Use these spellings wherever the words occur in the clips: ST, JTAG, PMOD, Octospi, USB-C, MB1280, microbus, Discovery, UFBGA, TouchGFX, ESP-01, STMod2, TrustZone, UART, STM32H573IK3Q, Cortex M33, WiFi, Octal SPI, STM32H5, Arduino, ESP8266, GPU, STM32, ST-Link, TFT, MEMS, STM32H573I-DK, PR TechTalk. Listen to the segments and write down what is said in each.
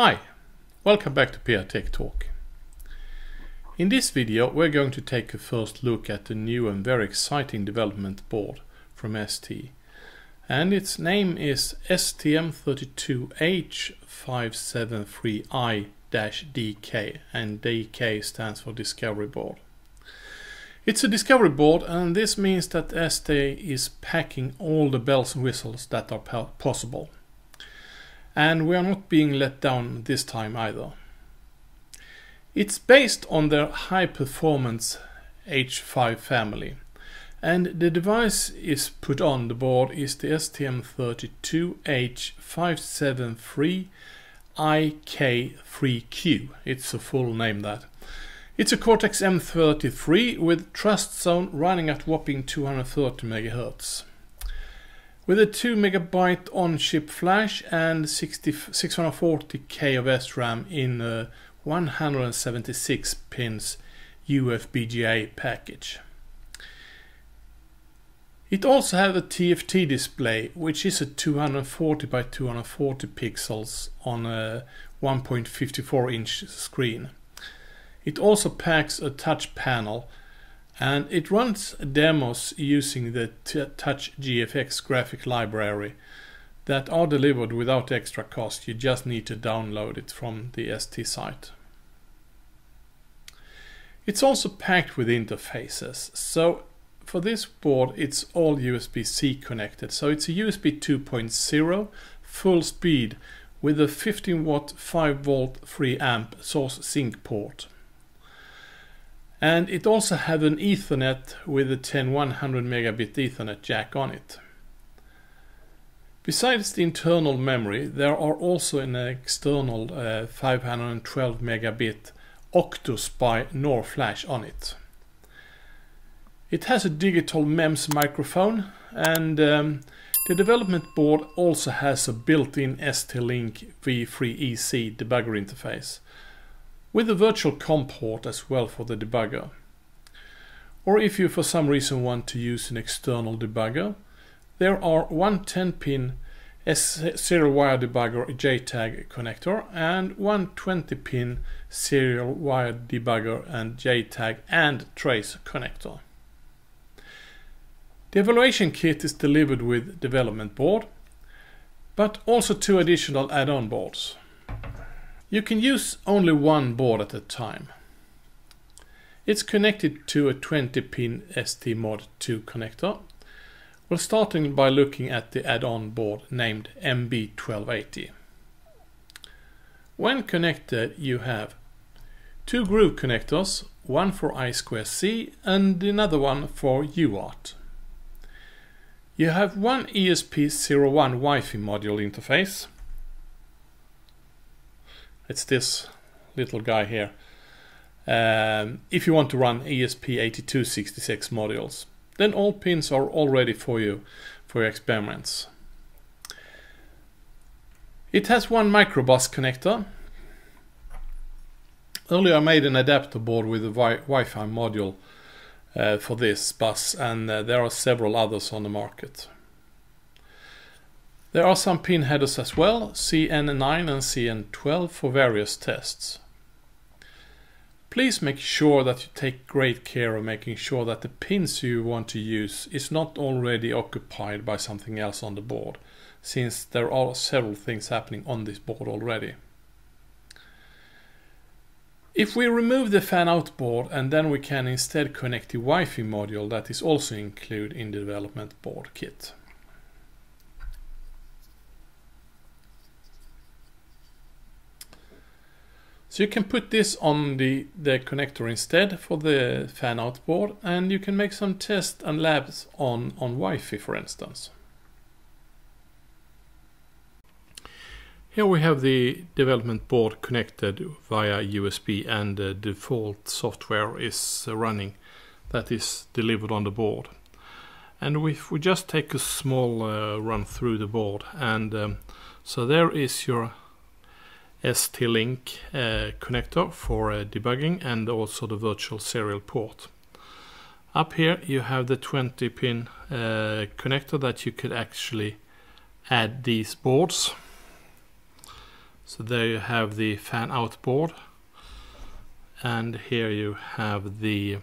Hi, welcome back to PR Tech Talk. In this video we're going to take a first look at the new and very exciting development board from ST, and its name is STM32H573I-DK, and DK stands for Discovery Board. It's a Discovery Board, and this means that ST is packing all the bells and whistles that are possible. And we are not being let down this time either. It's based on their high-performance H5 family, and the device is put on the board is the STM32H573IK3Q. It's a full name that. It's a Cortex M33 with TrustZone running at whopping 230 MHz. With a 2 MB on-chip flash and 640K of SRAM in a 176 pins UFBGA package. It also has a TFT display, which is a 240 by 240 pixels on a 1.54 inch screen. It also packs a touch panel, and it runs demos using the TouchGFX graphic library that are delivered without extra cost. You just need to download it from the ST site. It's also packed with interfaces. So for this board it's all USB-C connected. So it's a USB 2.0 full speed with a 15 watt 5 volt 3 amp source sync port. And it also has an Ethernet with a 10100 megabit Ethernet jack on it. Besides the internal memory, there are also an external 512 megabit Octospi NOR flash on it. It has a digital MEMS microphone, and the development board also has a built-in ST-Link V3EC debugger interface, with a virtual COM port as well for the debugger. Or if you for some reason want to use an external debugger, there are one 10-pin serial wire debugger JTAG connector and one 20-pin serial wire debugger and JTAG and trace connector. The evaluation kit is delivered with development board, but also 2 additional add-on boards. You can use only one board at a time. It's connected to a 20-pin STMod2 connector. We're starting by looking at the add-on board named MB1280. When connected, you have 2 groove connectors, one for I2C and another one for UART. You have one ESP01 Wi-Fi module interface. It's this little guy here, if you want to run ESP8266 modules. Then all pins are all ready for you for your experiments. It has one microbus connector. Earlier I made an adapter board with a Wi-Fi module for this bus, and there are several others on the market. There are some pin headers as well, CN9 and CN12 for various tests. Please make sure that you take great care of making sure that the pins you want to use is not already occupied by something else on the board, since there are several things happening on this board already. If we remove the fan-out board, and then we can instead connect the Wi-Fi module that is also included in the development board kit. So you can put this on the connector instead for the fan-out board, and you can make some tests and labs on Wi-Fi, for instance. Here we have the development board connected via USB, and the default software is running that is delivered on the board. And if we just take a small run through the board, and so there is your ST-Link connector for debugging, and also the virtual serial port. Up here you have the 20-pin connector that you could actually add these boards. So there you have the fan-out board, and here you have the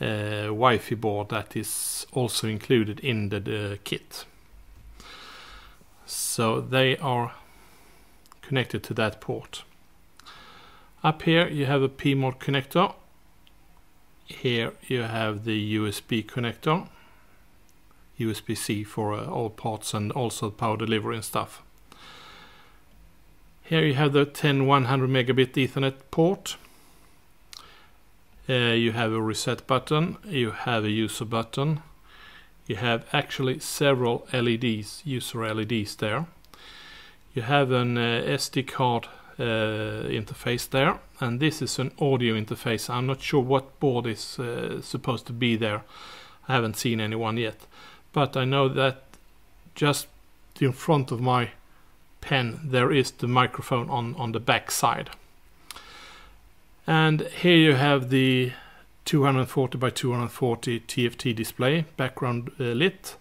Wi-Fi board that is also included in the kit. So they are connected to that port. Up here you have a PMOD connector. Here you have the USB connector, USB-C for all parts and also power delivery and stuff. Here you have the 10100 megabit Ethernet port. You have a reset button, you have a user button, you have actually several LEDs, user LEDs there. You have an SD card interface there, and this is an audio interface. I'm not sure what board is supposed to be there. I haven't seen anyone yet, but I know that just in front of my pen there is the microphone on the back side. And here you have the 240 by 240 TFT display, background lit,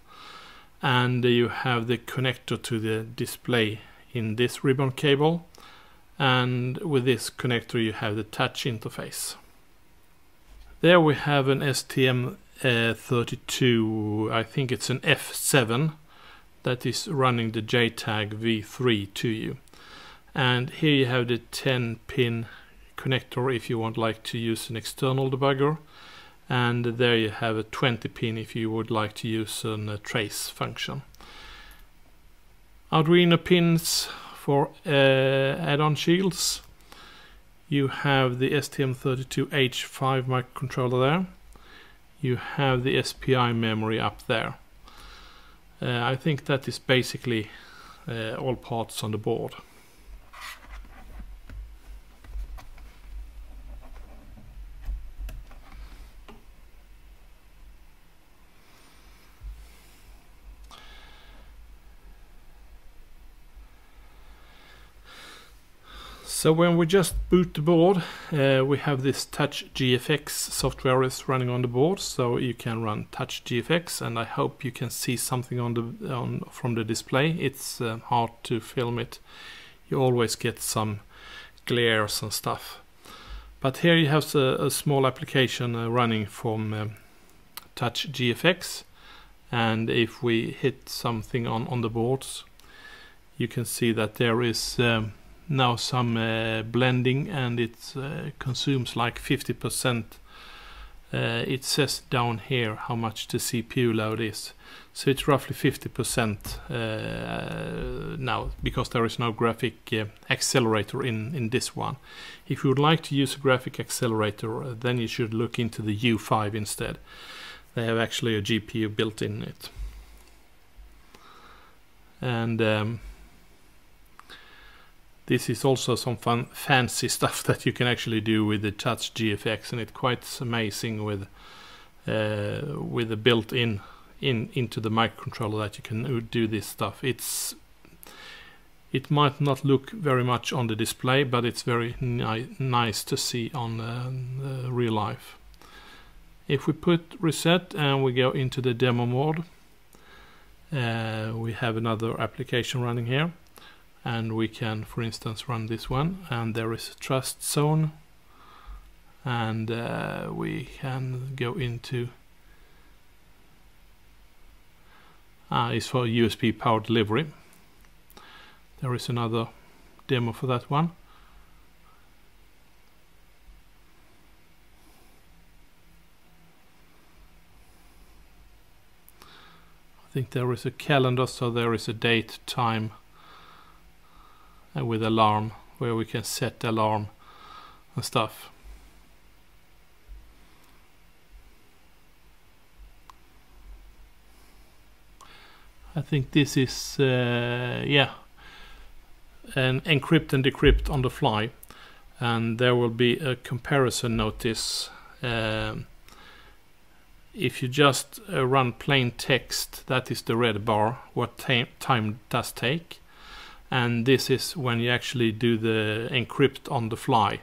and you have the connector to the display in this ribbon cable, and with this connector you have the touch interface. There we have an STM32, I think it's an F7, that is running the JTAG V3 to you. And here you have the 10-pin connector if you would like to use an external debugger, and there you have a 20-pin if you would like to use a trace function. Arduino pins for add-on shields. You have the STM32H5 microcontroller there. You have the SPI memory up there. I think that is basically all parts on the board. So when we just boot the board, we have this TouchGFX software is running on the board, so you can run TouchGFX, and I hope you can see something on the from the display. It's hard to film it. You always get some glares and stuff. But here you have a small application running from TouchGFX, and if we hit something on the boards, you can see that there is now some blending, and it consumes like 50%. It says down here how much the CPU load is, so it's roughly 50% now, because there is no graphic accelerator in this one. If you would like to use a graphic accelerator, then you should look into the U5 instead. They have actually a GPU built in it. And this is also some fun, fancy stuff that you can actually do with the TouchGFX, and it's quite amazing with the built-in into the microcontroller that you can do this stuff. It might not look very much on the display, but it's very nice to see on real life. If we put reset and we go into the demo mode, we have another application running here. And we can, for instance, run this one, and there is a TrustZone, and we can go into it's for USB power delivery. There is another demo for that one. I think there is a calendar, so there is a date, time, and with alarm, where we can set the alarm and stuff. I think this is an encrypt and decrypt on the fly, and there will be a comparison notice. If you just run plain text, that is the red bar, what time does take. And this is when you actually do the encrypt on the fly.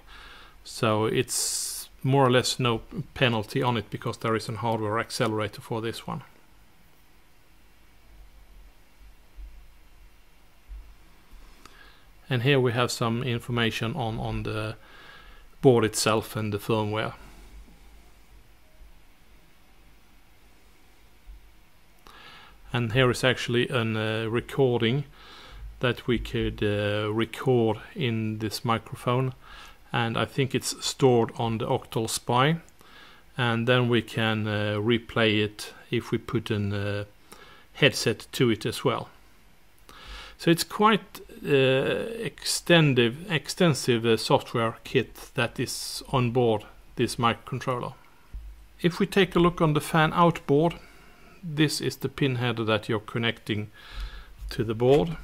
So it's more or less no penalty on it, because there is a hardware accelerator for this one. And here we have some information on the board itself and the firmware. And here is actually a recording that we could record in this microphone, and I think it's stored on the Octal SPI, and then we can replay it if we put an headset to it as well. So it's quite extensive software kit that is on board this microcontroller. If we take a look on the fan out board, this is the pin header that you're connecting to the board.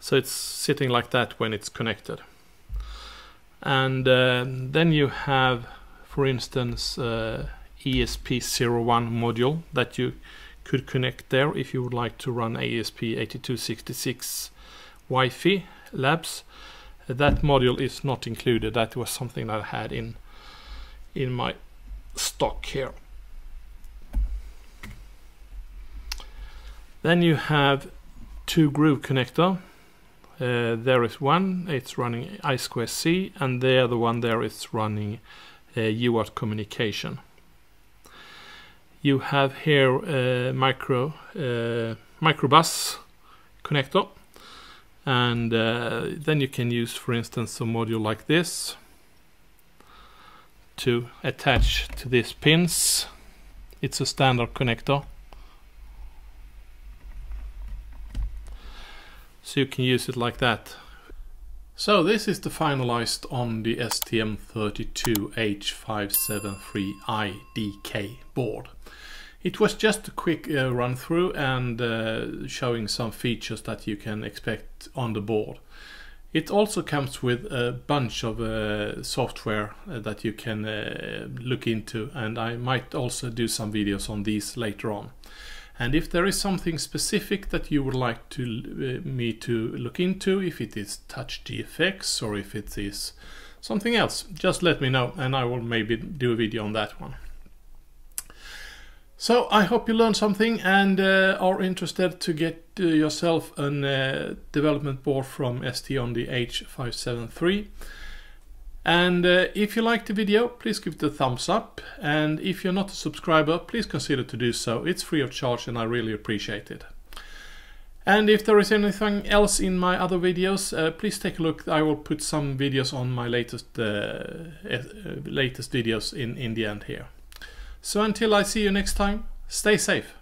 So it's sitting like that when it's connected. And then you have, for instance, ESP01 module that you could connect there if you would like to run ESP8266 Wi-Fi labs. That module is not included. That was something that I had in my stock here. Then you have two groove connector. There is one, it's running I2C, and the other one there is running UART communication. You have here a microbus connector, and then you can use, for instance, a module like this to attach to these pins. It's a standard connector. So you can use it like that. So this is the finalized on the STM32H573I-DK board. It was just a quick run through and showing some features that you can expect on the board. It also comes with a bunch of software that you can look into, and I might also do some videos on these later on. And if there is something specific that you would like to, me to look into, if it is TouchGFX or if it is something else, just let me know and I will maybe do a video on that one. So I hope you learned something and are interested to get yourself an development board from ST on the H573. And if you liked the video, please give it a thumbs up, and if you're not a subscriber, please consider to do so. It's free of charge and I really appreciate it. And if there is anything else in my other videos, please take a look. I will put some videos on my latest videos in the end here. So until I see you next time, stay safe.